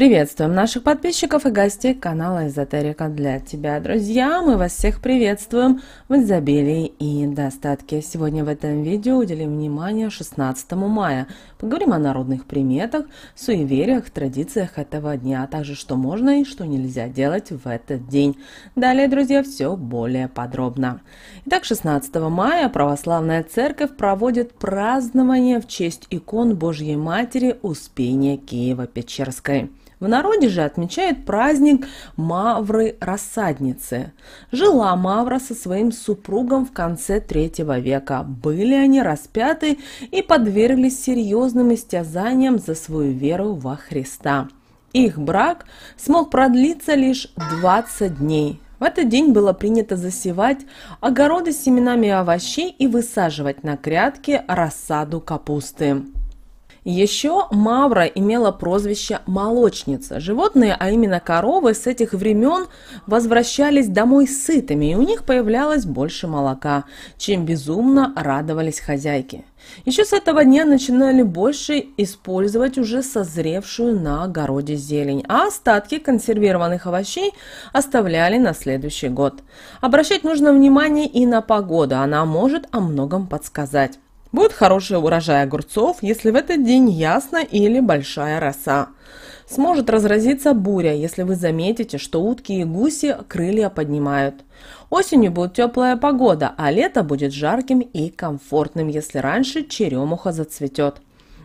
Приветствуем наших подписчиков и гостей канала Эзотерика для тебя, друзья. Мы вас всех приветствуем в изобилии и достатке. Сегодня в этом видео уделим внимание 16 мая. Поговорим о народных приметах, суевериях, традициях этого дня, а также что можно и что нельзя делать в этот день. Далее, друзья, все более подробно. Итак, 16 мая православная церковь проводит празднование в честь икон Божьей Матери Успения Киево-Печерской. В народе же отмечает праздник Мавры Рассадницы. Жила Мавра со своим супругом в конце третьего века. Были они распяты и подверглись серьезным истязаниям за свою веру во Христа. Их брак смог продлиться лишь 20 дней. В этот день было принято засевать огороды с семенами овощей и высаживать на грядке рассаду капусты. Еще Мавра имела прозвище «молочница». Животные, а именно коровы, с этих времен возвращались домой сытыми, и у них появлялось больше молока, чем безумно радовались хозяйки. Еще с этого дня начинали больше использовать уже созревшую на огороде зелень, а остатки консервированных овощей оставляли на следующий год. Обращать нужно внимание и на погоду, она может о многом подсказать. Будет хороший урожай огурцов, если в этот день ясно или большая роса. Сможет разразиться буря, если вы заметите, что утки и гуси крылья поднимают. Осенью будет теплая погода, а лето будет жарким и комфортным, если раньше черемуха зацветет.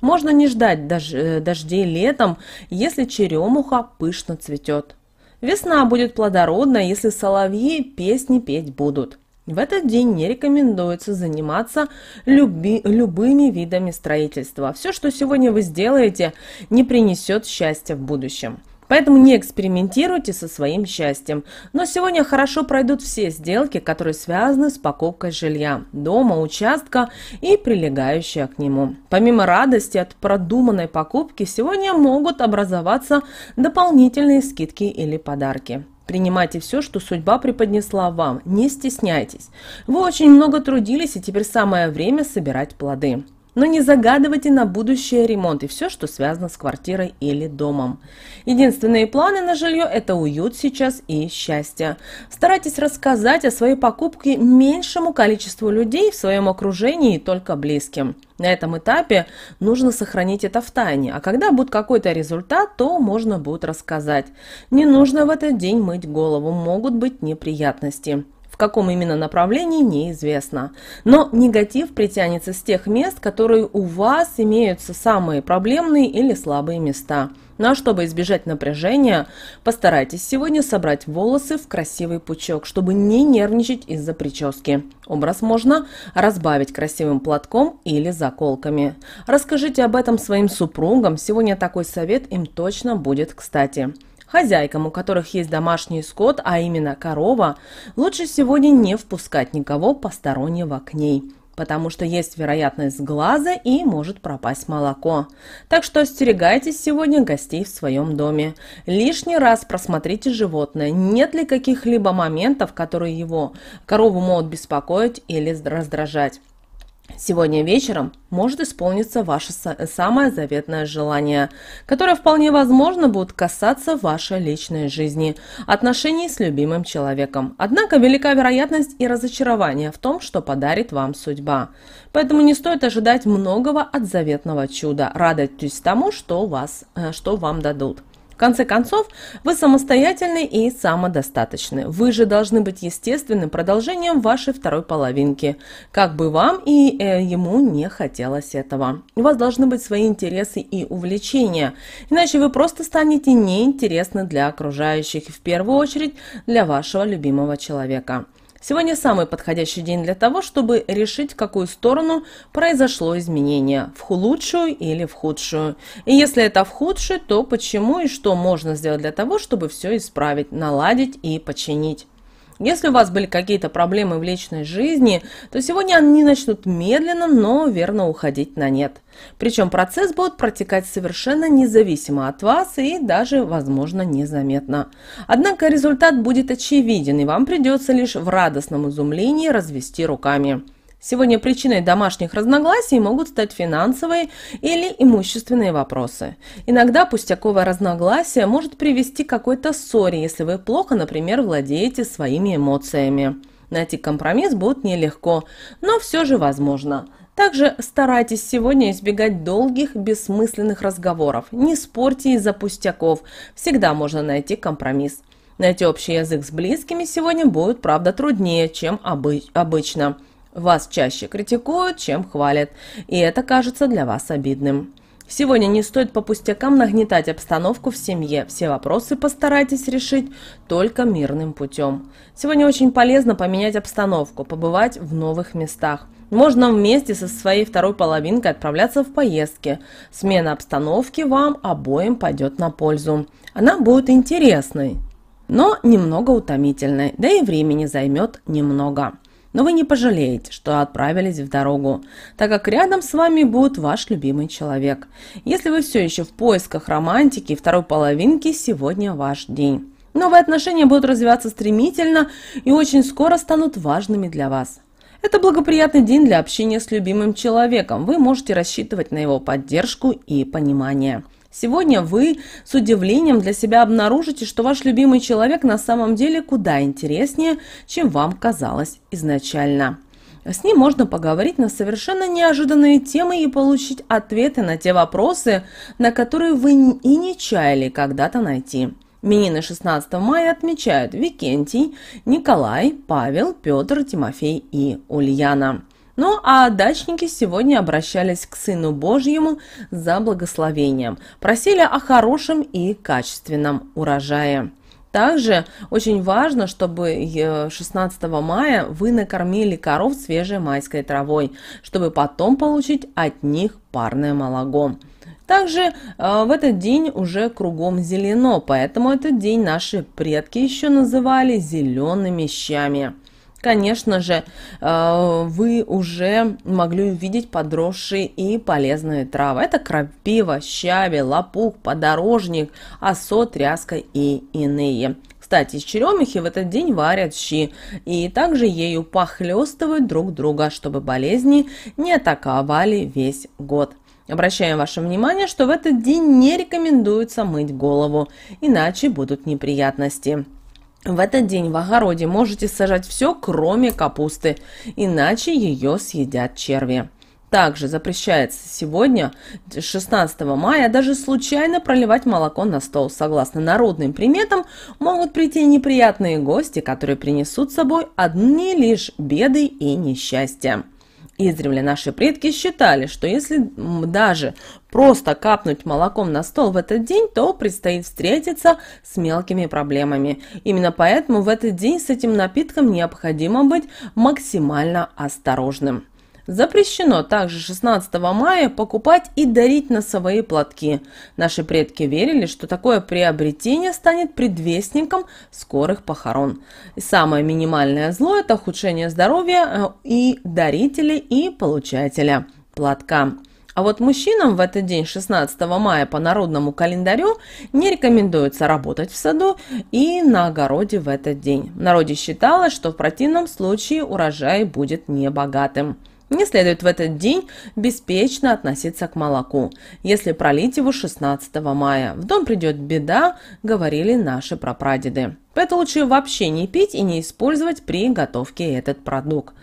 Можно не ждать дождей летом, если черемуха пышно цветет. Весна будет плодородна, если соловьи песни петь будут. В этот день не рекомендуется заниматься любыми видами строительства. Все, что сегодня вы сделаете, не принесет счастья в будущем. Поэтому не экспериментируйте со своим счастьем. Но сегодня хорошо пройдут все сделки, которые связаны с покупкой жилья, дома, участка и прилегающие к нему. Помимо радости от продуманной покупки, сегодня могут образоваться дополнительные скидки или подарки. Принимайте все, что судьба преподнесла вам, не стесняйтесь. Вы очень много трудились, и теперь самое время собирать плоды. Но не загадывайте на будущее ремонт и все, что связано с квартирой или домом. Единственные планы на жилье – это уют сейчас и счастье. Старайтесь рассказать о своей покупке меньшему количеству людей в своем окружении и только близким. На этом этапе нужно сохранить это в тайне, а когда будет какой-то результат, то можно будет рассказать. Не нужно в этот день мыть голову, могут быть неприятности. В каком именно направлении, неизвестно. Но негатив притянется с тех мест, которые у вас имеются самые проблемные или слабые места. Ну а чтобы избежать напряжения, постарайтесь сегодня собрать волосы в красивый пучок, чтобы не нервничать из-за прически. Образ можно разбавить красивым платком или заколками. Расскажите об этом своим супругам, сегодня такой совет им точно будет кстати. Хозяйкам, у которых есть домашний скот, а именно корова, лучше сегодня не впускать никого постороннего к ней, потому что есть вероятность сглаза и может пропасть молоко. Так что остерегайтесь сегодня гостей в своем доме. Лишний раз просмотрите животное, нет ли каких-либо моментов, которые его корову могут беспокоить или раздражать. Сегодня вечером может исполниться ваше самое заветное желание, которое вполне возможно будет касаться вашей личной жизни, отношений с любимым человеком. Однако велика вероятность и разочарование в том, что подарит вам судьба. Поэтому не стоит ожидать многого от заветного чуда. Радуйтесь тому, что вам дадут. В конце концов, вы самостоятельны и самодостаточны. Вы же должны быть естественным продолжением вашей второй половинки, как бы вам и ему не хотелось этого. У вас должны быть свои интересы и увлечения, иначе вы просто станете неинтересны для окружающих и в первую очередь для вашего любимого человека. Сегодня самый подходящий день для того, чтобы решить, в какую сторону произошло изменение, в лучшую или в худшую. И если это в худшую, то почему и что можно сделать для того, чтобы все исправить, наладить и починить. Если у вас были какие-то проблемы в личной жизни, то сегодня они начнут медленно, но верно уходить на нет. Причем процесс будет протекать совершенно независимо от вас и даже, возможно, незаметно. Однако результат будет очевиден, и вам придется лишь в радостном изумлении развести руками. Сегодня причиной домашних разногласий могут стать финансовые или имущественные вопросы. Иногда пустяковое разногласие может привести к какой-то ссоре, если вы плохо, например, владеете своими эмоциями. Найти компромисс будет нелегко, но все же возможно. Также старайтесь сегодня избегать долгих, бессмысленных разговоров. Не спорьте из-за пустяков, всегда можно найти компромисс. Найти общий язык с близкими сегодня будет, правда, труднее, чем обычно. Вас чаще критикуют, чем хвалят, и это кажется для вас обидным. Сегодня не стоит по пустякам нагнетать обстановку в семье. Все вопросы постарайтесь решить только мирным путем. Сегодня очень полезно поменять обстановку, побывать в новых местах. Можно вместе со своей второй половинкой отправляться в поездки. Смена обстановки вам обоим пойдет на пользу. Она будет интересной, но немного утомительной, да и времени займет немного. Но вы не пожалеете, что отправились в дорогу, так как рядом с вами будет ваш любимый человек. Если вы все еще в поисках романтики и второй половинки, сегодня ваш день. Новые отношения будут развиваться стремительно и очень скоро станут важными для вас. Это благоприятный день для общения с любимым человеком. Вы можете рассчитывать на его поддержку и понимание. Сегодня вы с удивлением для себя обнаружите, что ваш любимый человек на самом деле куда интереснее, чем вам казалось изначально. С ним можно поговорить на совершенно неожиданные темы и получить ответы на те вопросы, на которые вы и не чаяли когда-то найти. Именины 16 мая отмечают Викентий, Николай, Павел, Петр, Тимофей и Ульяна. Ну а дачники сегодня обращались к Сыну Божьему за благословением, просили о хорошем и качественном урожае. Также очень важно, чтобы 16 мая вы накормили коров свежей майской травой, чтобы потом получить от них парное молоко. Также в этот день уже кругом зелено, поэтому этот день наши предки еще называли «зелеными щами». Конечно же, вы уже могли увидеть подросшие и полезные травы. Это крапива, щавель, лопух, подорожник, осот, тряска и иные. Кстати, из черемухи в этот день варят щи и также ею похлестывают друг друга, чтобы болезни не атаковали весь год. Обращаем ваше внимание, что в этот день не рекомендуется мыть голову, иначе будут неприятности. В этот день в огороде можете сажать все, кроме капусты, иначе ее съедят черви. Также запрещается сегодня, 16 мая, даже случайно проливать молоко на стол. Согласно народным приметам, могут прийти неприятные гости, которые принесут с собой одни лишь беды и несчастья. Издревле наши предки считали, что если даже просто капнуть молоком на стол в этот день, то предстоит встретиться с мелкими проблемами. Именно поэтому в этот день с этим напитком необходимо быть максимально осторожным. Запрещено также 16 мая покупать и дарить носовые платки. Наши предки верили, что такое приобретение станет предвестником скорых похорон. И самое минимальное зло – это ухудшение здоровья и дарителя, и получателя платка. А вот мужчинам в этот день, 16 мая, по народному календарю не рекомендуется работать в саду и на огороде в этот день. В народе считалось, что в противном случае урожай будет небогатым. Не следует в этот день беспечно относиться к молоку, если пролить его 16 мая. В дом придет беда, говорили наши прапрадеды. Поэтому лучше вообще не пить и не использовать при готовке этот продукт.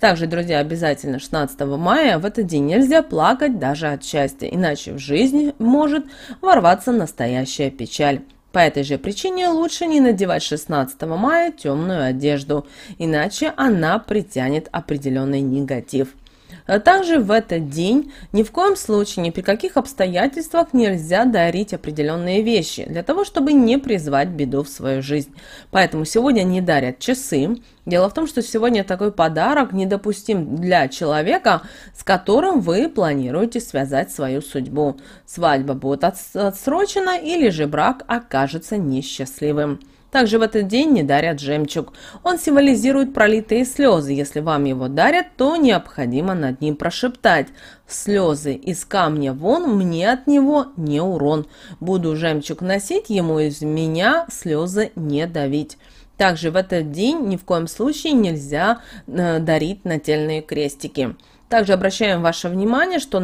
Также, друзья, обязательно 16 мая в этот день нельзя плакать даже от счастья, иначе в жизни может ворваться настоящая печаль. По этой же причине лучше не надевать 16 мая темную одежду, иначе она притянет определенный негатив. Также в этот день ни в коем случае, ни при каких обстоятельствах нельзя дарить определенные вещи, для того, чтобы не призвать беду в свою жизнь. Поэтому сегодня не дарят часы. Дело в том, что сегодня такой подарок недопустим для человека, с которым вы планируете связать свою судьбу. Свадьба будет отсрочена или же брак окажется несчастливым. Также в этот день не дарят жемчуг. Он символизирует пролитые слезы. Если вам его дарят, то необходимо над ним прошептать: «Слезы из камня вон, мне от него не урон. Буду жемчуг носить, ему из меня слезы не давить». Также в этот день ни в коем случае нельзя дарить нательные крестики. Также обращаем ваше внимание, что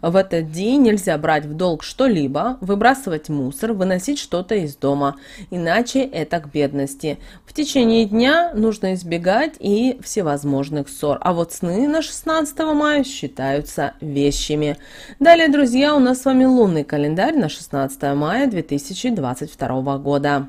в этот день нельзя брать в долг что-либо, выбрасывать мусор, выносить что-то из дома, иначе это к бедности. В течение дня нужно избегать и всевозможных ссор, а вот сны на 16 мая считаются вещими. Далее, друзья, у нас с вами лунный календарь на 16 мая 2022 года.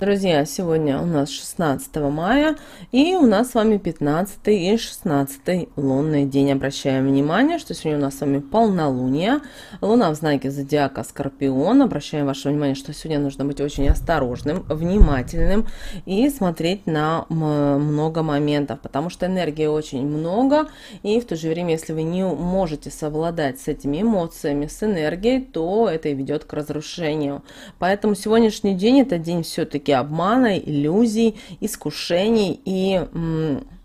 Друзья, сегодня у нас 16 мая, и у нас с вами 15 и 16 лунный день. Обращаем внимание, что сегодня у нас с вами полнолуние, луна в знаке зодиака Скорпион. Обращаем ваше внимание, что сегодня нужно быть очень осторожным, внимательным и смотреть на много моментов, потому что энергии очень много, и в то же время, если вы не можете совладать с этими эмоциями, с энергией, то это и ведет к разрушению. Поэтому сегодняшний день – это день все-таки обмана, иллюзий, искушений, и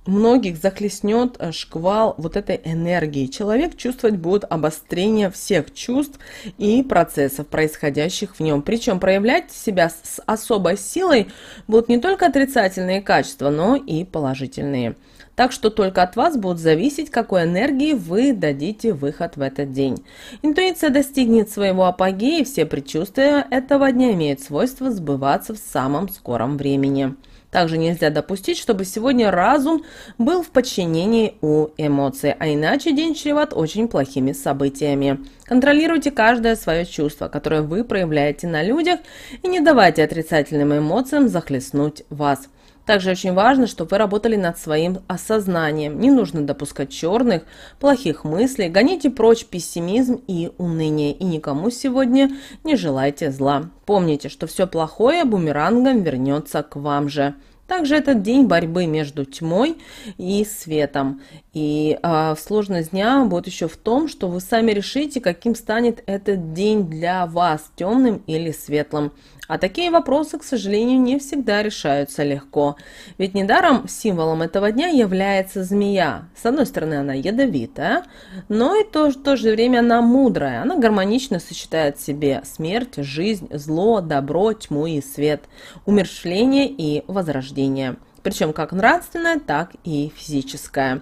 многих захлестнет шквал вот этой энергии. Человек чувствовать будет обострение всех чувств и процессов, происходящих в нем. Причем проявлять себя с особой силой будут не только отрицательные качества, но и положительные. Так что только от вас будет зависеть, какой энергии вы дадите выход в этот день. Интуиция достигнет своего апогея, и все предчувствия этого дня имеют свойство сбываться в самом скором времени. Также нельзя допустить, чтобы сегодня разум был в подчинении у эмоций, а иначе день чреват очень плохими событиями. Контролируйте каждое свое чувство, которое вы проявляете на людях, и не давайте отрицательным эмоциям захлестнуть вас. Также очень важно, чтобы вы работали над своим осознанием. Не нужно допускать черных, плохих мыслей. Гоните прочь пессимизм и уныние. И никому сегодня не желайте зла. Помните, что все плохое бумерангом вернется к вам же. Также этот день борьбы между тьмой и светом. И сложность дня будет еще в том, что вы сами решите, каким станет этот день для вас, темным или светлым. А такие вопросы, к сожалению, не всегда решаются легко. Ведь недаром символом этого дня является змея. С одной стороны, она ядовитая, но и в то же время она мудрая. Она гармонично сочетает в себе смерть, жизнь, зло, добро, тьму и свет, умерщвление и возрождение. Причем как нравственное, так и физическое.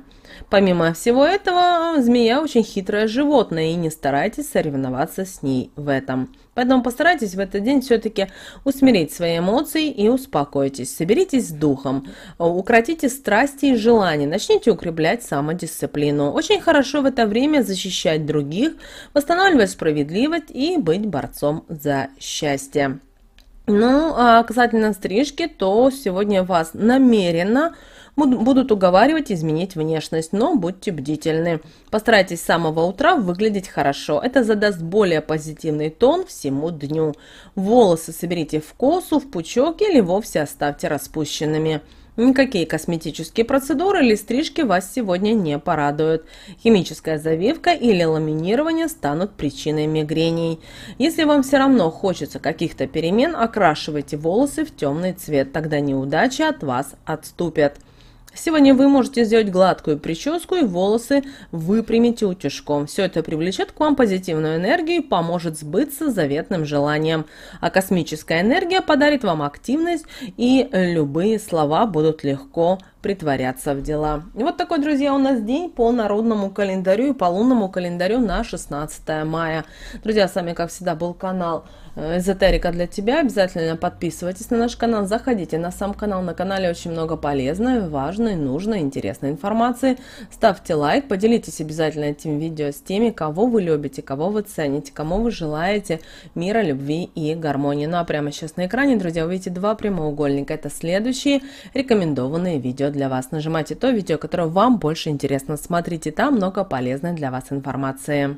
Помимо всего этого, змея очень хитрое животное, и не старайтесь соревноваться с ней в этом. Поэтому постарайтесь в этот день все-таки усмирить свои эмоции и успокойтесь. Соберитесь с духом, укротите страсти и желания, начните укреплять самодисциплину. Очень хорошо в это время защищать других, восстанавливать справедливость и быть борцом за счастье. Ну, а касательно стрижки, то сегодня вас намеренно будут уговаривать изменить внешность, но будьте бдительны. Постарайтесь с самого утра выглядеть хорошо. Это задаст более позитивный тон всему дню. Волосы соберите в косу, в пучок или вовсе оставьте распущенными. Никакие косметические процедуры или стрижки вас сегодня не порадуют. Химическая завивка или ламинирование станут причиной мигрений. Если вам все равно хочется каких-то перемен, окрашивайте волосы в темный цвет, тогда неудачи от вас отступят. Сегодня вы можете сделать гладкую прическу и волосы выпрямите утюжком. Все это привлечет к вам позитивную энергию и поможет сбыться заветным желанием. А космическая энергия подарит вам активность, и любые слова будут легко притворяться в дела. И вот такой, друзья, у нас день по народному календарю и по лунному календарю на 16 мая. Друзья, с вами, как всегда, был канал «Эзотерика для тебя». Обязательно подписывайтесь на наш канал, заходите на сам канал. На канале очень много полезной, важной, нужной, интересной информации. Ставьте лайк, поделитесь обязательно этим видео с теми, кого вы любите, кого вы цените, кому вы желаете мира, любви и гармонии. Ну а прямо сейчас на экране, друзья, увидите два прямоугольника. Это следующие рекомендованные видео для вас. Нажимайте то видео, которое вам больше интересно. Смотрите, там много полезной для вас информации.